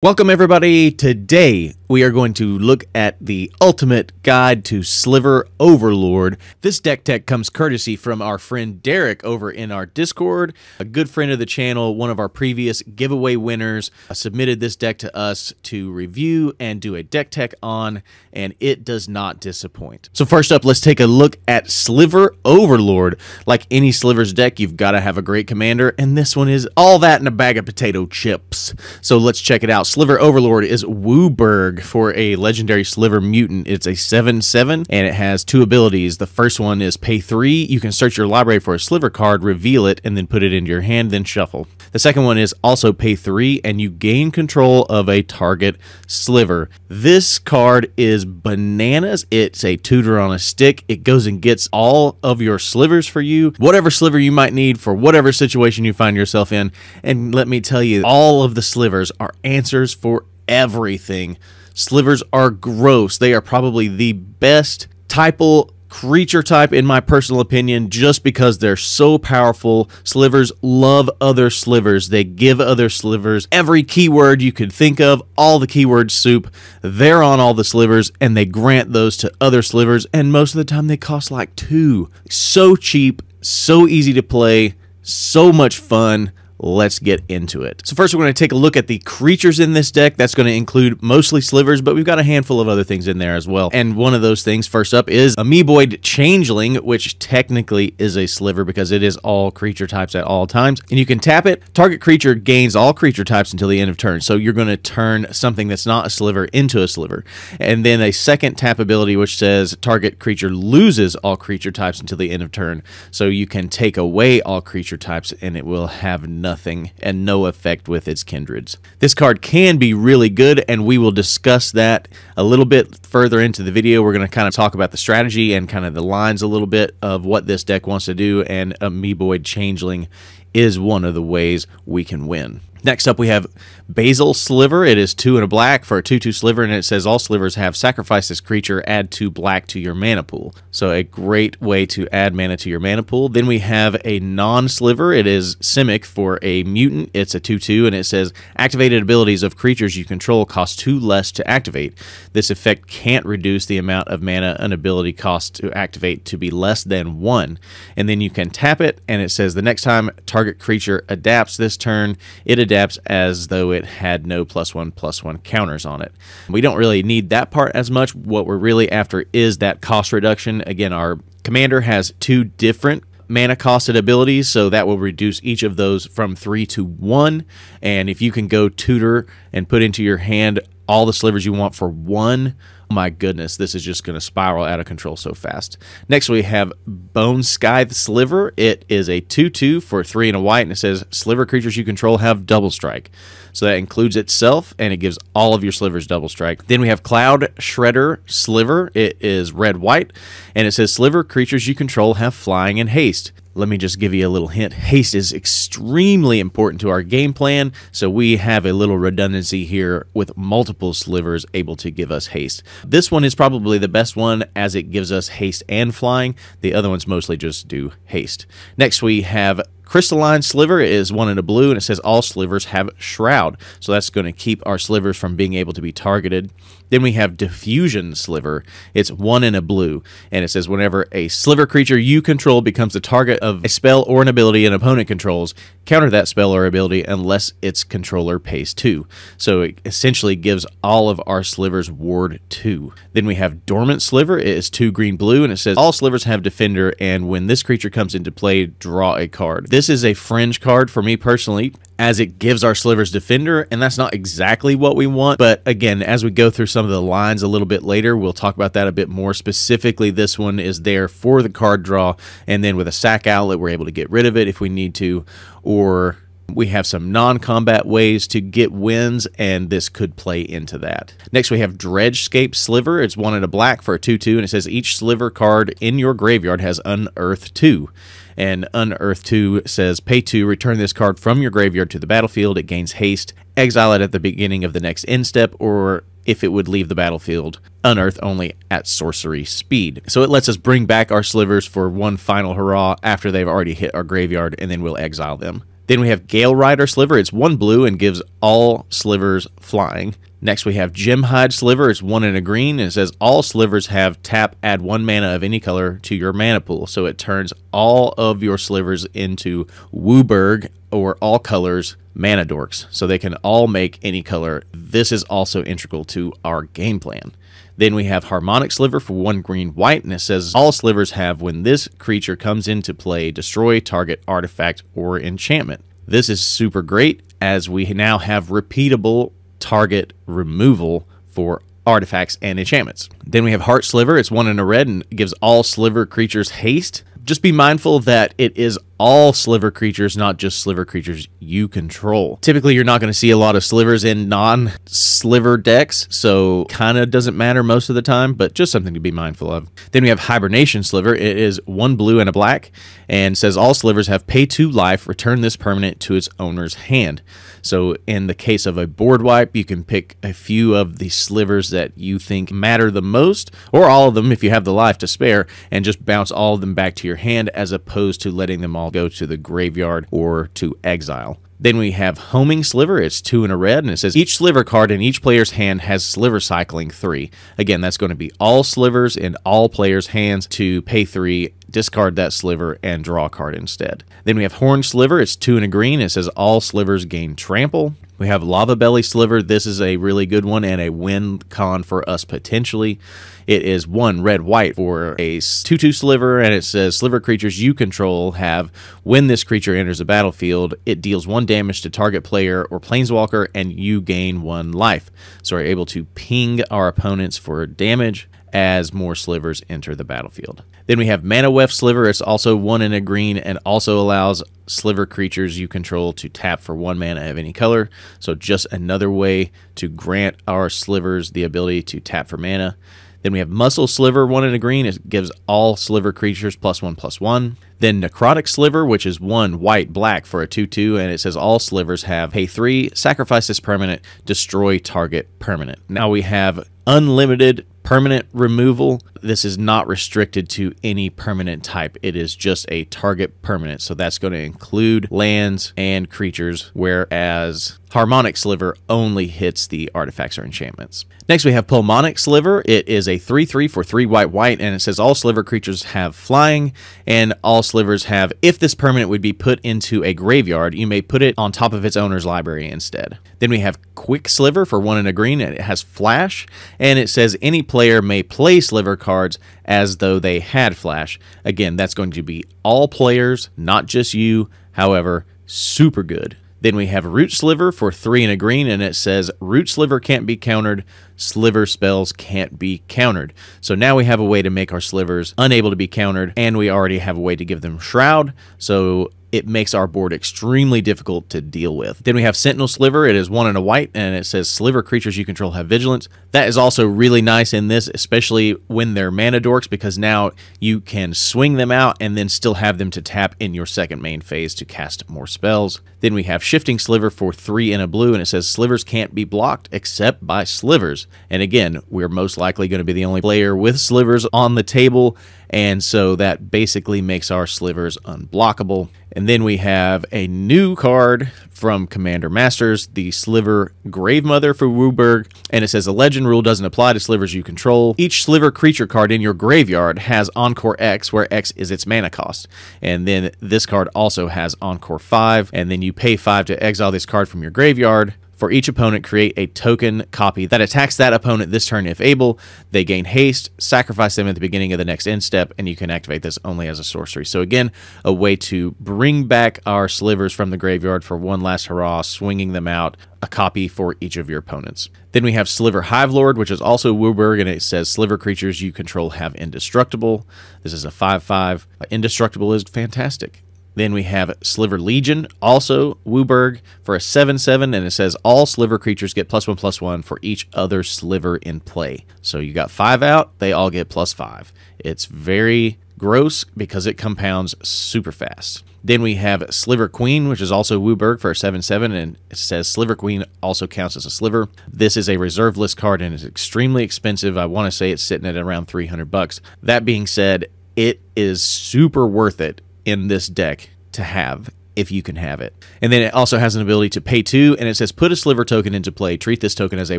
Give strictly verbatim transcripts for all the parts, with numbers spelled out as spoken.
Welcome everybody. Today we are going to look at the ultimate guide to Sliver Overlord. This deck tech comes courtesy from our friend Derek over in our Discord, a good friend of the channel. One of our previous giveaway winners submitted this deck to us to review and do a deck tech on, and it does not disappoint. So first up, let's take a look at Sliver Overlord. Like any Sliver's deck, you've got to have a great commander, and this one is all that in a bag of potato chips. So let's check it out. Sliver Overlord is Wooburg for a legendary Sliver mutant. It's a seven seven, and it has two abilities. The first one is pay three. You can search your library for a Sliver card, reveal it, and then put it into your hand, then shuffle. The second one is also pay three, and you gain control of a target Sliver. This card is bananas. It's a tutor on a stick. It goes and gets all of your Slivers for you, whatever Sliver you might need for whatever situation you find yourself in. And let me tell you, all of the Slivers are answered for everything. Slivers are gross. They are probably the best typal creature type in my personal opinion, just because they're so powerful. Slivers love other Slivers. They give other Slivers every keyword you could think of, all the keyword soup. They're on all the Slivers, and they grant those to other Slivers, and most of the time they cost like two. So cheap, so easy to play, so much fun. Let's get into it. So first we're going to take a look at the creatures in this deck. That's going to include mostly Slivers, but we've got a handful of other things in there as well. And one of those things first up is Amoeboid Changeling, which technically is a Sliver because it is all creature types at all times. And you can tap it. Target creature gains all creature types until the end of turn. So you're going to turn something that's not a Sliver into a Sliver. And then a second tap ability which says target creature loses all creature types until the end of turn. So you can take away all creature types and it will have none. Nothing and no effect with its kindreds. This card can be really good, and we will discuss that a little bit further into the video. We're going to kind of talk about the strategy and kind of the lines a little bit of what this deck wants to do, and Amoeboid Changeling is one of the ways we can win. Next up, we have Basil Sliver. It is two and a black for a two two Sliver, and it says all Slivers have sacrificed this creature, add two black to your mana pool. So a great way to add mana to your mana pool. Then we have a non-Sliver. It is Simic for a mutant. It's a two two, and it says activated abilities of creatures you control cost two less to activate. This effect can't reduce the amount of mana an ability costs to activate to be less than one. And then you can tap it, and it says the next time target creature adapts this turn, it adapts as though it had no plus one plus one counters on it. We don't really need that part as much. What we're really after is that cost reduction. Again, our commander has two different mana costed abilities, so that will reduce each of those from three to one. And if you can go tutor and put into your hand all the Slivers you want for one, my goodness, this is just going to spiral out of control so fast. Next, we have Bone Skythe Sliver. It is a two two for three and a white, and it says Sliver creatures you control have double strike. So that includes itself, and it gives all of your Slivers double strike. Then we have Cloud Shredder Sliver. It is red-white, and it says Sliver creatures you control have flying and haste. Let me just give you a little hint. Haste is extremely important to our game plan, so we have a little redundancy here with multiple Slivers able to give us haste. This one is probably the best one as it gives us haste and flying. The other ones mostly just do haste. Next we have Crystalline Sliver. Is one in a blue, and it says all Slivers have Shroud, so that's going to keep our Slivers from being able to be targeted. Then we have Diffusion Sliver. It's one in a blue, and it says whenever a Sliver creature you control becomes the target of a spell or an ability an opponent controls, counter that spell or ability unless its controller pays two. So it essentially gives all of our Slivers ward two. Then we have Dormant Sliver. It is two green blue, and it says all Slivers have Defender, and when this creature comes into play, draw a card. This This is a fringe card for me personally, as it gives our Slivers Defender, and that's not exactly what we want. But again, as we go through some of the lines a little bit later, we'll talk about that a bit more specifically. This one is there for the card draw, and then with a sack outlet, we're able to get rid of it if we need to, or we have some non-combat ways to get wins, and this could play into that. Next, we have Dredgescape Sliver. It's one in a black for a two two, and it says each Sliver card in your graveyard has Unearth two. And Unearth two says pay two, return this card from your graveyard to the battlefield. It gains haste. Exile it at the beginning of the next end step, or if it would leave the battlefield, unearth only at sorcery speed. So it lets us bring back our Slivers for one final hurrah after they've already hit our graveyard, and then we'll exile them. Then we have Gale Rider Sliver. It's one blue and gives all slivers flying. Next we have Gemhide Sliver. It's one and a green, and it says all slivers have tap, add one mana of any color to your mana pool. So it turns all of your slivers into Wooburg, or all colors mana dorks. So they can all make any color. This is also integral to our game plan. Then we have Harmonic Sliver for one green white, and it says all slivers have, when this creature comes into play, destroy target artifact or enchantment. This is super great, as we now have repeatable target removal for artifacts and enchantments. Then we have Heart Sliver. It's one in a red and gives all sliver creatures haste. Just be mindful that it is all sliver creatures, not just sliver creatures you control. Typically, you're not going to see a lot of slivers in non-sliver decks, so kind of doesn't matter most of the time, but just something to be mindful of. Then we have Hibernation Sliver. It is one blue and a black, and says all slivers have pay two life, return this permanent to its owner's hand. So in the case of a board wipe, you can pick a few of the slivers that you think matter the most, or all of them if you have the life to spare, and just bounce all of them back to your hand, as opposed to letting them all go to the graveyard or to exile. Then we have Homing Sliver. It's two in a red, and it says each sliver card in each player's hand has sliver cycling three. Again, that's going to be all slivers in all players' hands to pay three, discard that sliver, and draw a card instead. Then we have Horn Sliver. It's two in a green. It says all slivers gain trample. We have Lava Belly Sliver. This is a really good one and a win con for us potentially. It is one red white for a two two sliver, and it says sliver creatures you control have, when this creature enters the battlefield, it deals one damage to target player or planeswalker and you gain one life. So we're able to ping our opponents for damage as more slivers enter the battlefield. Then we have Mana Weft Sliver. It's also one in a green and also allows sliver creatures you control to tap for one mana of any color. So just another way to grant our slivers the ability to tap for mana. Then we have Muscle Sliver, one in a green. It gives all sliver creatures plus one, plus one. Then Necrotic Sliver, which is one white, black for a two two, and it says all slivers have pay three, sacrifice this permanent, destroy target permanent. Now we have unlimited permanent removal. This is not restricted to any permanent type. It is just a target permanent. So that's going to include lands and creatures, whereas Harmonic Sliver only hits the artifacts or enchantments. Next, we have Pulmonic Sliver. It is a three three for three white white, and it says all sliver creatures have flying, and all slivers have, if this permanent would be put into a graveyard, you may put it on top of its owner's library instead. Then we have Quick Sliver for one and a green, and it has flash, and it says any player may play sliver cards as though they had flash. Again, that's going to be all players, not just you. However, super good. Then we have Root Sliver for three and a green, and it says Root Sliver can't be countered, sliver spells can't be countered. So now we have a way to make our slivers unable to be countered, and we already have a way to give them shroud, so it makes our board extremely difficult to deal with. Then we have Sentinel Sliver. It is one and a white, and it says sliver creatures you control have vigilance. That is also really nice in this, especially when they're mana dorks, because now you can swing them out and then still have them to tap in your second main phase to cast more spells. Then we have Shifting Sliver for three and a blue, and it says slivers can't be blocked except by slivers. And again, we're most likely going to be the only player with slivers on the table, and so that basically makes our slivers unblockable. And then we have a new card from Commander Masters, the Sliver Gravemother for Wooburg, and it says the legend rule doesn't apply to slivers you control. Each sliver creature card in your graveyard has Encore X, where X is its mana cost. And then this card also has Encore five, and then you pay five to exile this card from your graveyard. For each opponent, create a token copy that attacks that opponent this turn if able. They gain haste, sacrifice them at the beginning of the next end step, and you can activate this only as a sorcery. So again, a way to bring back our slivers from the graveyard for one last hurrah, swinging them out, a copy for each of your opponents. Then we have Sliver Hivelord, which is also Wooburg, and it says sliver creatures you control have indestructible. This is a five five. Indestructible is fantastic. Then we have Sliver Legion, also Wooburg, for a seven seven, and it says all sliver creatures get plus one, plus one for each other sliver in play. So you got five out, they all get plus five. It's very gross because it compounds super fast. Then we have Sliver Queen, which is also Wooburg for a seven seven, and it says Sliver Queen also counts as a sliver. This is a reserve list card and is extremely expensive. I want to say it's sitting at around three hundred bucks. That being said, it is super worth it in this deck to have. if you can have it. And then it also has an ability to pay two, and it says put a Sliver token into play. Treat this token as a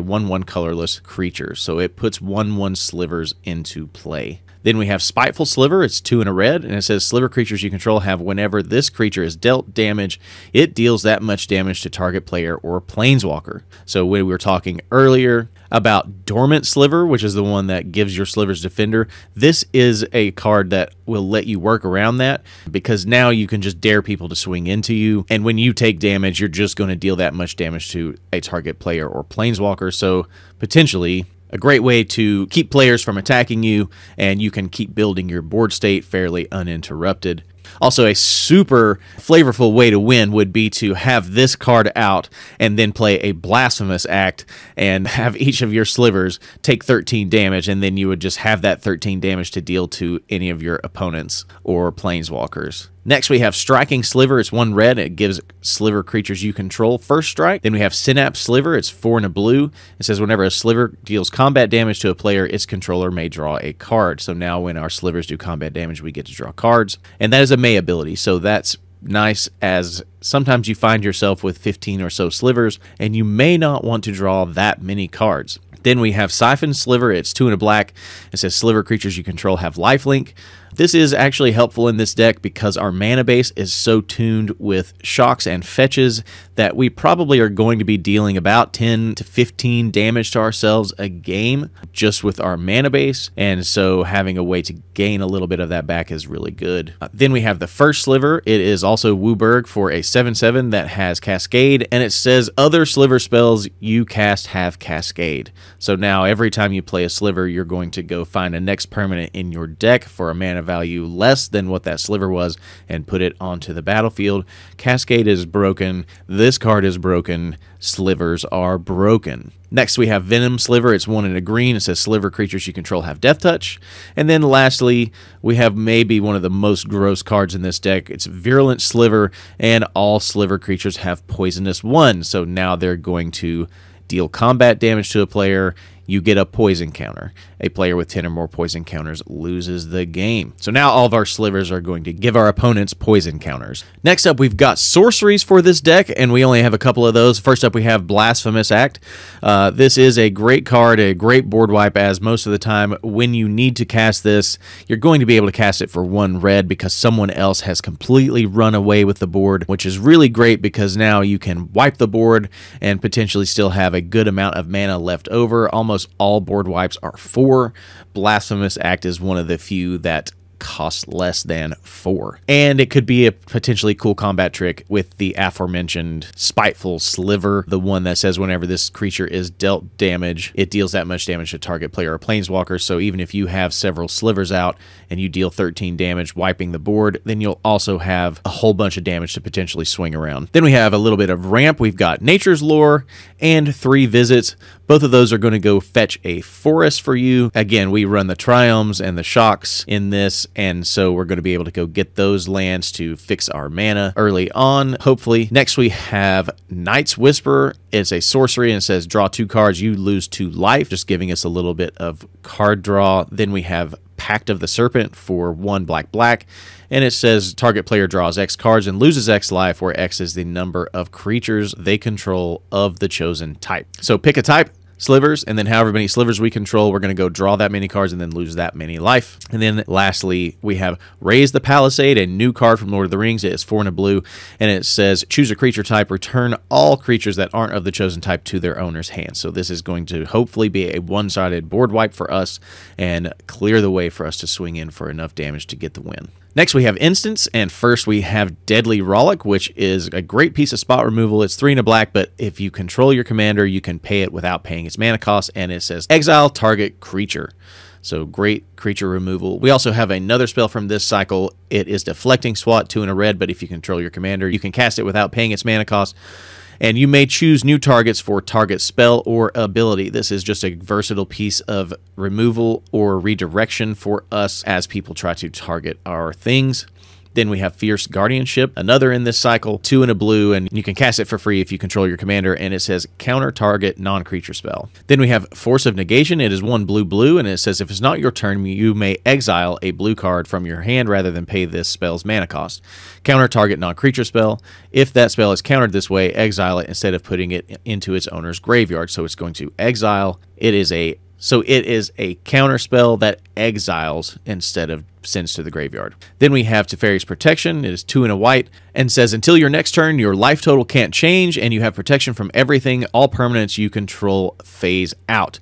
one one colorless creature. So it puts one one Slivers into play. Then we have Spiteful Sliver. It's two and a red, and it says Sliver creatures you control have whenever this creature is dealt damage, it deals that much damage to target player or planeswalker. So when we were talking earlier about Dormant Sliver, which is the one that gives your Slivers Defender, this is a card that will let you work around that, because now you can just dare people to swing into you, and when you take damage, you're just going to deal that much damage to a target player or planeswalker. So potentially a great way to keep players from attacking you, and you can keep building your board state fairly uninterrupted. Also, a super flavorful way to win would be to have this card out and then play a Blasphemous Act and have each of your Slivers take thirteen damage, and then you would just have that thirteen damage to deal to any of your opponents or planeswalkers. Next, we have Striking Sliver. It's one red. It gives Sliver creatures you control first strike. Then we have Synapse Sliver. It's four and a blue. It says whenever a Sliver deals combat damage to a player, its controller may draw a card. So now when our Slivers do combat damage, we get to draw cards. And that is a May ability. So that's nice, as sometimes you find yourself with fifteen or so Slivers, and you may not want to draw that many cards. Then we have Siphon Sliver. It's two and a black. It says Sliver creatures you control have lifelink. This is actually helpful in this deck because our mana base is so tuned with shocks and fetches that we probably are going to be dealing about ten to fifteen damage to ourselves a game just with our mana base, and so having a way to gain a little bit of that back is really good. Uh, then we have the First Sliver. It is also Wooburg for a seven seven that has Cascade, and it says other Sliver spells you cast have Cascade. So now every time you play a Sliver, you're going to go find a next permanent in your deck for a mana value less than what that Sliver was and put it onto the battlefield. Cascade is broken. This card is broken. Slivers are broken. Next, we have Venom Sliver. It's one in a green. It says Sliver creatures you control have Death Touch. And then lastly, we have maybe one of the most gross cards in this deck. It's Virulent Sliver, and all Sliver creatures have Poisonous one. So now they're going to deal combat damage to a player. You get a poison counter. A player with ten or more poison counters loses the game. So now all of our Slivers are going to give our opponents poison counters. Next up, we've got sorceries for this deck, and we only have a couple of those. First up, we have Blasphemous Act. Uh, this is a great card, a great board wipe, as most of the time when you need to cast this, you're going to be able to cast it for one red because someone else has completely run away with the board, which is really great because now you can wipe the board and potentially still have a good amount of mana left over. Almost all board wipes are four. Blasphemous Act is one of the few that cost less than four, and it could be a potentially cool combat trick with the aforementioned Spiteful Sliver, the one that says whenever this creature is dealt damage, it deals that much damage to target player or planeswalker. So even if you have several Slivers out and you deal thirteen damage wiping the board, then you'll also have a whole bunch of damage to potentially swing around. Then we have a little bit of ramp. We've got Nature's Lore and Three Visits. Both of those are going to go fetch a forest for you. Again, we run the Triumphs and the Shocks in this, and so we're going to be able to go get those lands to fix our mana early on, hopefully. Next, we have Night's Whisper. It's a sorcery, and it says draw two cards, you lose two life, just giving us a little bit of card draw. Then we have Pact of the Serpent for one black black, and it says target player draws X cards and loses X life, where X is the number of creatures they control of the chosen type. So pick a type, Slivers, and then however many Slivers we control, we're going to go draw that many cards and then lose that many life. And then lastly, we have Raise the Palisade, a new card from Lord of the Rings. It is four and a blue, and it says choose a creature type, return all creatures that aren't of the chosen type to their owner's hand. So this is going to hopefully be a one-sided board wipe for us and clear the way for us to swing in for enough damage to get the win. Next, we have Instants, and first we have Deadly Rollick, which is a great piece of spot removal. It's three and a black, but if you control your commander, you can pay it without paying its mana cost, and it says exile target creature. So great creature removal. We also have another spell from this cycle. It is Deflecting Swat, two and a red, but if you control your commander, you can cast it without paying its mana cost, and you may choose new targets for target spell or ability. This is just a versatile piece of removal or redirection for us as people try to target our things. Then we have Fierce Guardianship, another in this cycle, two in a blue, and you can cast it for free if you control your commander, and it says counter target non-creature spell. Then we have Force of Negation. It is one blue blue, and it says if it's not your turn, you may exile a blue card from your hand rather than pay this spell's mana cost. Counter target non-creature spell. If that spell is countered this way, exile it instead of putting it into its owner's graveyard. So it's going to exile. It is a So it is a counter spell that exiles instead of sends to the graveyard. Then we have Teferi's Protection. It is two in a white and says until your next turn, your life total can't change and you have protection from everything. All permanents you control phase out.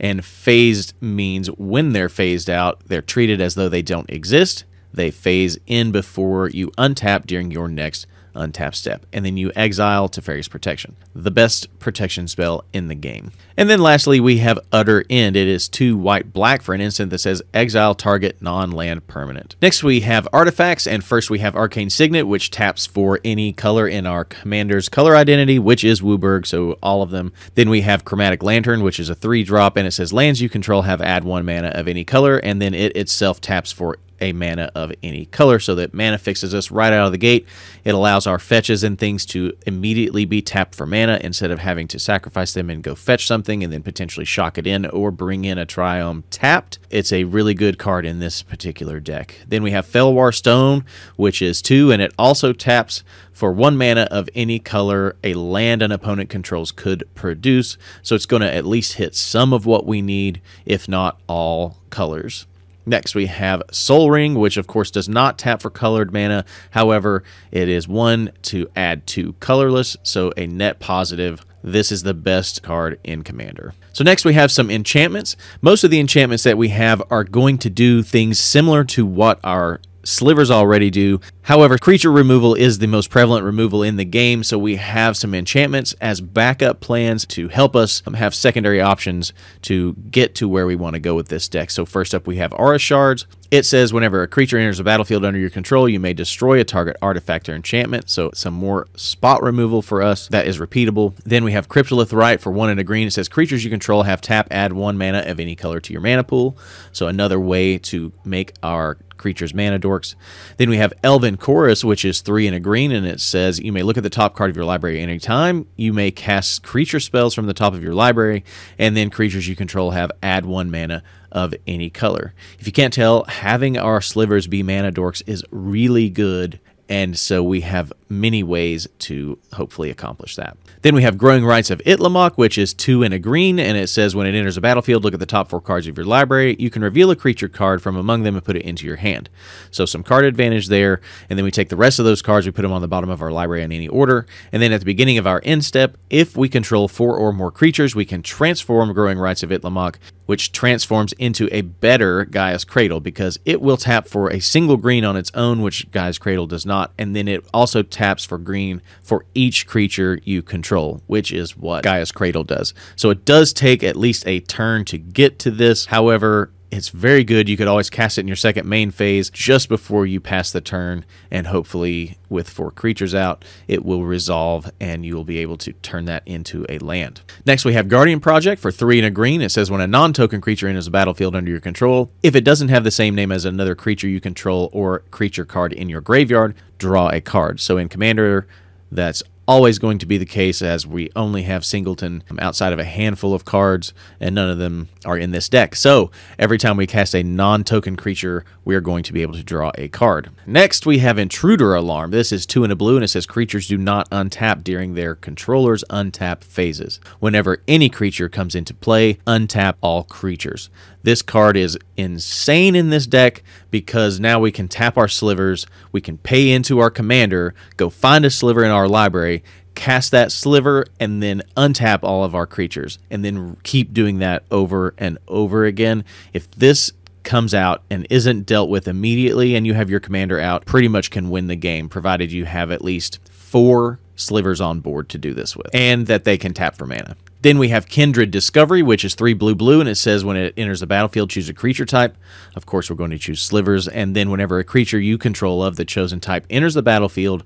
And phased means when they're phased out, they're treated as though they don't exist. They phase in before you untap during your next untap step, and then you exile Teferi's Protection, the best protection spell in the game. And then lastly, we have Utter End. It is two white black for an instant that says exile target non-land permanent. Next we have artifacts, and first we have Arcane Signet, which taps for any color in our commander's color identity, which is Wooburg, so all of them. Then we have Chromatic Lantern, which is a three drop, and it says lands you control have add one mana of any color, and then it itself taps for a mana of any color, so that mana fixes us right out of the gate. It allows our fetches and things to immediately be tapped for mana instead of having to sacrifice them and go fetch something and then potentially shock it in or bring in a Triome tapped. It's a really good card in this particular deck. Then we have Fellwar Stone, which is two, and it also taps for one mana of any color a land an opponent controls could produce, so it's going to at least hit some of what we need, if not all colors. Next, we have Soul Ring, which of course does not tap for colored mana. However, it is one to add two colorless, so a net positive. This is the best card in Commander. So next we have some enchantments. Most of the enchantments that we have are going to do things similar to what our slivers already do. However, creature removal is the most prevalent removal in the game, so we have some enchantments as backup plans to help us have secondary options to get to where we want to go with this deck. So first up we have Aura Shards. It says whenever a creature enters a battlefield under your control, you may destroy a target artifact or enchantment, so some more spot removal for us that is repeatable. Then we have Cryptolith Rite for one and a green. It says creatures you control have tap, add one mana of any color to your mana pool, so another way to make our creatures mana dorks. Then we have Elven Chorus, which is three and a green, and it says you may look at the top card of your library any time. You may cast creature spells from the top of your library, and then creatures you control have add one mana of any color. If you can't tell, having our slivers be mana dorks is really good, and so we have many ways to hopefully accomplish that. Then we have Growing Rites of Itlimoc, which is two and a green, and it says when it enters a battlefield, look at the top four cards of your library. You can reveal a creature card from among them and put it into your hand. So some card advantage there, and then we take the rest of those cards, we put them on the bottom of our library in any order, and then at the beginning of our end step, if we control four or more creatures, we can transform Growing Rites of Itlimoc, which transforms into a better Gaia's Cradle, because it will tap for a single green on its own, which Gaia's Cradle does not, and then it also taps for green for each creature you control, which is what Gaia's Cradle does. So it does take at least a turn to get to this. However, it's very good. You could always cast it in your second main phase just before you pass the turn, and hopefully with four creatures out, it will resolve and you will be able to turn that into a land. Next, we have Guardian Project for three and a green. It says when a non-token creature enters a battlefield under your control, if it doesn't have the same name as another creature you control or creature card in your graveyard, draw a card. So in Commander, that's always going to be the case, as we only have Singleton outside of a handful of cards, and none of them are in this deck. So every time we cast a non-token creature, we are going to be able to draw a card. Next, we have Intruder Alarm. This is two and a blue, and it says creatures do not untap during their controller's untap phases. Whenever any creature comes into play, untap all creatures. This card is insane in this deck, because now we can tap our slivers, we can pay into our commander, go find a sliver in our library, cast that sliver, and then untap all of our creatures, and then keep doing that over and over again. If this comes out and isn't dealt with immediately and you have your commander out, pretty much can win the game, provided you have at least four slivers on board to do this with, and that they can tap for mana. Then we have Kindred Discovery, which is three blue blue, and it says when it enters the battlefield, choose a creature type. Of course, we're going to choose slivers, and then whenever a creature you control of the chosen type enters the battlefield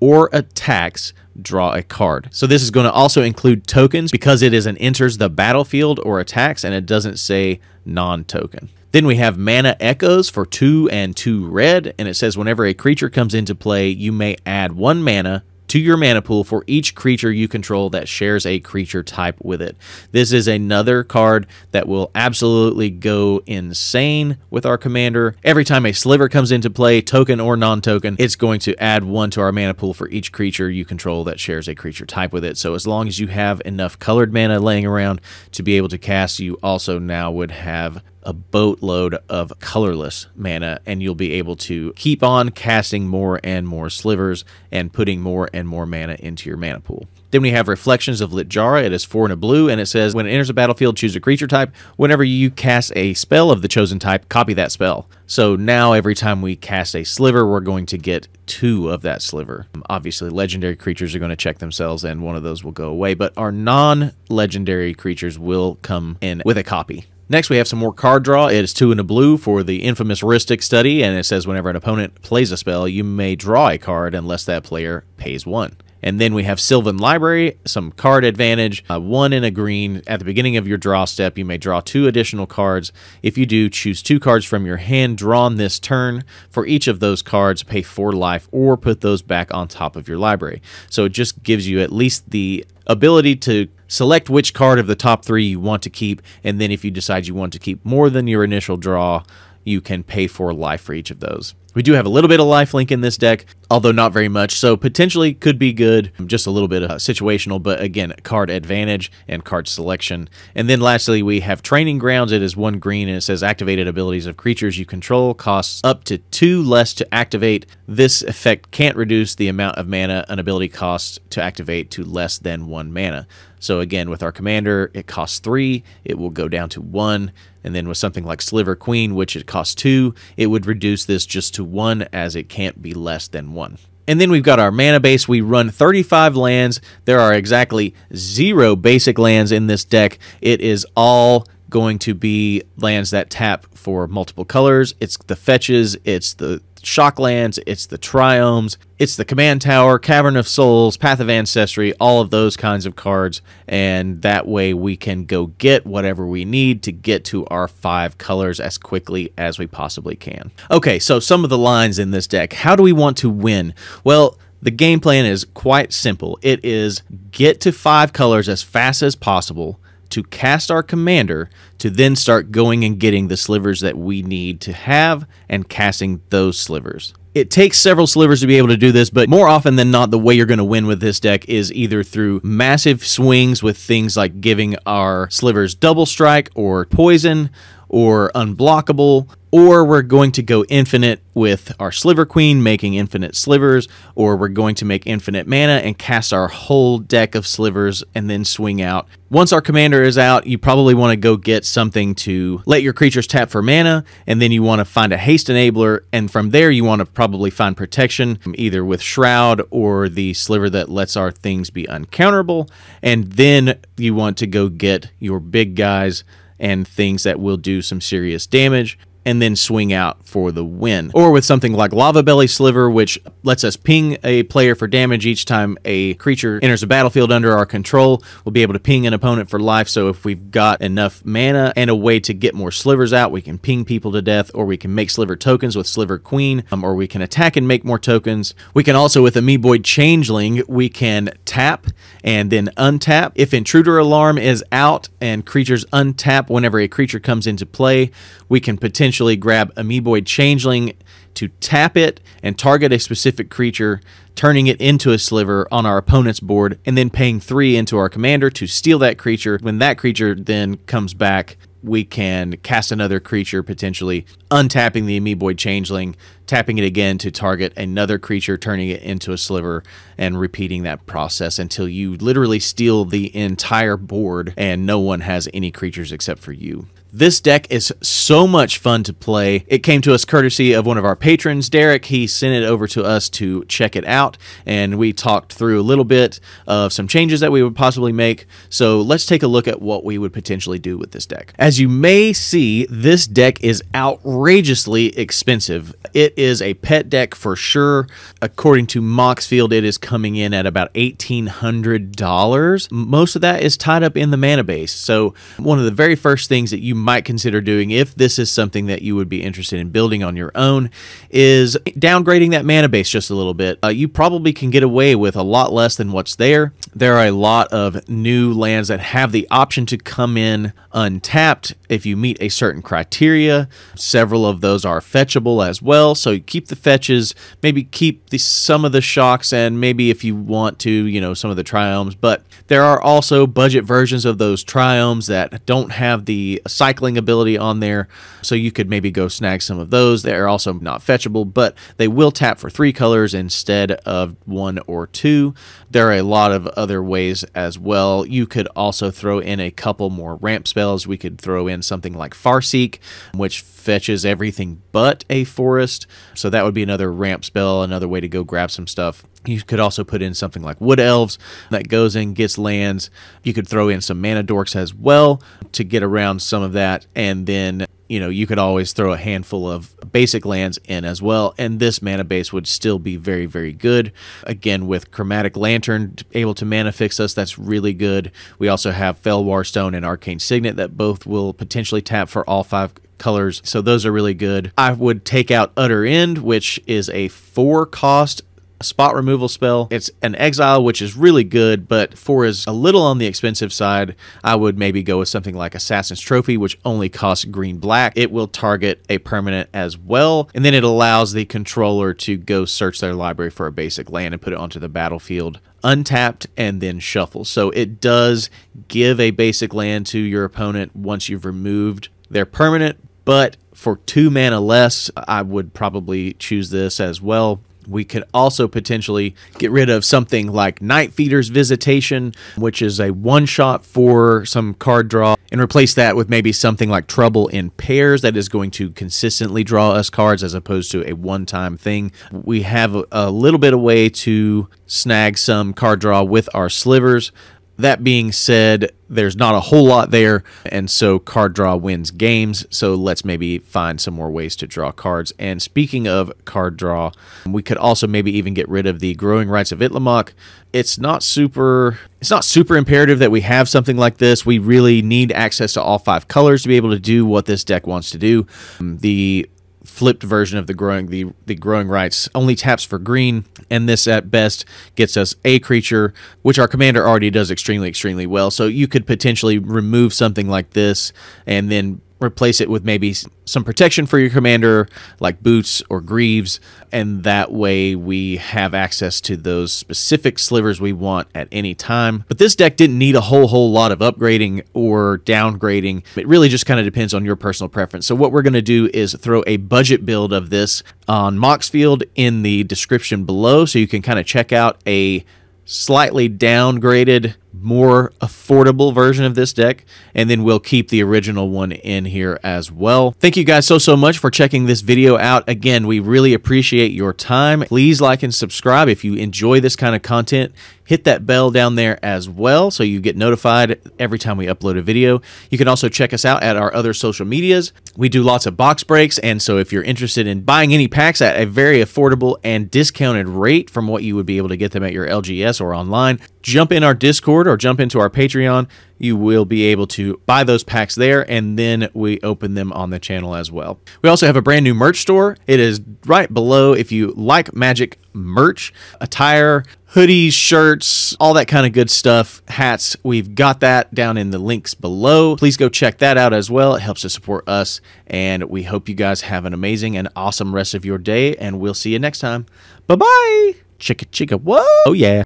or attacks, draw a card. So this is going to also include tokens, because it is an enters the battlefield or attacks, and it doesn't say non-token. Then we have Mana Echoes for two and two red, and it says whenever a creature comes into play, you may add one mana to your mana pool for each creature you control that shares a creature type with it. This is another card that will absolutely go insane with our commander. Every time a sliver comes into play, token or non-token, it's going to add one to our mana pool for each creature you control that shares a creature type with it. So as long as you have enough colored mana laying around to be able to cast, you also now would have a boatload of colorless mana, and you'll be able to keep on casting more and more slivers and putting more and more mana into your mana pool. Then we have Reflections of Litjara. It is four and a blue, and it says when it enters the battlefield, choose a creature type. Whenever you cast a spell of the chosen type, copy that spell. So now every time we cast a sliver, we're going to get two of that sliver. Obviously, legendary creatures are going to check themselves, and one of those will go away, but our non-legendary creatures will come in with a copy. Next, we have some more card draw. It is two and a blue for the infamous Rhystic Study, and it says whenever an opponent plays a spell, you may draw a card unless that player pays one. And then we have Sylvan Library, some card advantage, uh, one in a green. At the beginning of your draw step, you may draw two additional cards. If you do, choose two cards from your hand drawn this turn. For each of those cards, pay four life or put those back on top of your library. So it just gives you at least the ability to select which card of the top three you want to keep, and then if you decide you want to keep more than your initial draw, you can pay for life for each of those. We do have a little bit of lifelink in this deck, although not very much, so potentially could be good. Just a little bit of situational, but again, card advantage and card selection. And then lastly, we have Training Grounds. It is one green, and it says activated abilities of creatures you control costs up to two less to activate. This effect can't reduce the amount of mana an ability costs to activate to less than one mana. So again, with our commander, it costs three, it will go down to one. And then with something like Sliver Queen, which it costs two, it would reduce this just to one, as it can't be less than one. And then we've got our mana base. We run thirty-five lands. There are exactly zero basic lands in this deck. It is all going to be lands that tap for multiple colors. It's the fetches, it's the shock lands, it's the triomes, it's the Command Tower, Cavern of Souls, Path of Ancestry, all of those kinds of cards, and that way we can go get whatever we need to get to our five colors as quickly as we possibly can. Okay, so some of the lines in this deck. How do we want to win? Well, the game plan is quite simple. It is get to five colors as fast as possible to cast our commander, to then start going and getting the slivers that we need to have and casting those slivers. It takes several slivers to be able to do this, but more often than not, the way you're going to win with this deck is either through massive swings with things like giving our slivers double strike or poison or unblockable, or we're going to go infinite with our Sliver Queen, making infinite slivers, or we're going to make infinite mana and cast our whole deck of slivers and then swing out. Once our commander is out, you probably want to go get something to let your creatures tap for mana, and then you want to find a haste enabler, and from there you want to probably find protection, either with Shroud or the sliver that lets our things be uncounterable, and then you want to go get your big guys and things that will do some serious damage, and then swing out for the win. Or with something like Lava Belly Sliver, which lets us ping a player for damage each time a creature enters the battlefield under our control. We'll be able to ping an opponent for life, so if we've got enough mana and a way to get more slivers out, we can ping people to death, or we can make sliver tokens with Sliver Queen, um, or we can attack and make more tokens. We can also, with Amoeboid Changeling, we can tap and then untap. If Intruder Alarm is out and creatures untap whenever a creature comes into play, we can potentially grab Amoeboid Changeling to tap it and target a specific creature, turning it into a sliver on our opponent's board, and then paying three into our commander to steal that creature. When that creature then comes back, we can cast another creature, potentially untapping the Amoeboid Changeling, tapping it again to target another creature, turning it into a sliver, and repeating that process until you literally steal the entire board and no one has any creatures except for you. This deck is so much fun to play. It came to us courtesy of one of our patrons, Derek. He sent it over to us to check it out, and we talked through a little bit of some changes that we would possibly make. So let's take a look at what we would potentially do with this deck. As you may see, this deck is outrageously expensive. It is a pet deck for sure. According to Moxfield, it is coming in at about eighteen hundred dollars. Most of that is tied up in the mana base. So one of the very first things that you might consider doing, if this is something that you would be interested in building on your own, is downgrading that mana base just a little bit. Uh, you probably can get away with a lot less than what's there. There are a lot of new lands that have the option to come in untapped if you meet a certain criteria. Several of those are fetchable as well, so you keep the fetches, maybe keep the, some of the shocks, and maybe if you want to, you know, some of the triomes. But there are also budget versions of those triomes that don't have the cycling ability on there, so you could maybe go snag some of those. They're also not fetchable, but they will tap for three colors instead of one or two. There are a lot of other ways as well. You could also throw in a couple more ramp spells. We could throw in something like Farseek, which fetches everything but a forest, so that would be another ramp spell, another way to go grab some stuff. You could also put in something like Wood Elves that goes in, gets lands. You could throw in some Mana Dorks as well to get around some of that, and then, you know, you could always throw a handful of basic lands in as well, and this mana base would still be very, very good. Again, with Chromatic Lantern able to mana fix us, that's really good. We also have Fellwar Stone and Arcane Signet that both will potentially tap for all five colors, so those are really good. I would take out Utter End, which is a four cost spot removal spell. It's an exile, which is really good, but four is a little on the expensive side. I would maybe go with something like Assassin's Trophy, which only costs green black. It will target a permanent as well, and then it allows the controller to go search their library for a basic land and put it onto the battlefield untapped and then shuffle. So it does give a basic land to your opponent once you've removed their permanent, but for two mana less, I would probably choose this as well. We could also potentially get rid of something like Night Feeder's Visitation, which is a one-shot for some card draw, and replace that with maybe something like Trouble in Pairs that is going to consistently draw us cards as opposed to a one-time thing. We have a, a little bit of way to snag some card draw with our slivers. That being said, there's not a whole lot there, and so card draw wins games, so let's maybe find some more ways to draw cards. And speaking of card draw, we could also maybe even get rid of the Growing Rites of Itlimoc. It's not super it's not super imperative that we have something like this. We really need access to all five colors to be able to do what this deck wants to do. The flipped version of the growing the the growing rites only taps for green, and this at best gets us a creature, which our commander already does extremely extremely well. So you could potentially remove something like this and then replace it with maybe some protection for your commander, like Boots or Greaves, and that way we have access to those specific slivers we want at any time. But this deck didn't need a whole whole lot of upgrading or downgrading. It really just kind of depends on your personal preference. So what we're going to do is throw a budget build of this on Moxfield in the description below, so you can kind of check out a slightly downgraded, more affordable version of this deck, and then we'll keep the original one in here as well. Thank you guys so so much for checking this video out. Again, we really appreciate your time. Please like and subscribe if you enjoy this kind of content. Hit that bell down there as well so you get notified every time we upload a video. You can also check us out at our other social medias. We do lots of box breaks, and so if you're interested in buying any packs at a very affordable and discounted rate from what you would be able to get them at your L G S or online, jump in our Discord or jump into our Patreon. You will be able to buy those packs there, and then we open them on the channel as well. We also have a brand new merch store. It is right below. If you like Magic merch, attire, hoodies, shirts, all that kind of good stuff, hats, we've got that down in the links below. Please go check that out as well. It helps to support us, and we hope you guys have an amazing and awesome rest of your day, and we'll see you next time. Bye-bye. Chicka chicka, whoa, oh yeah.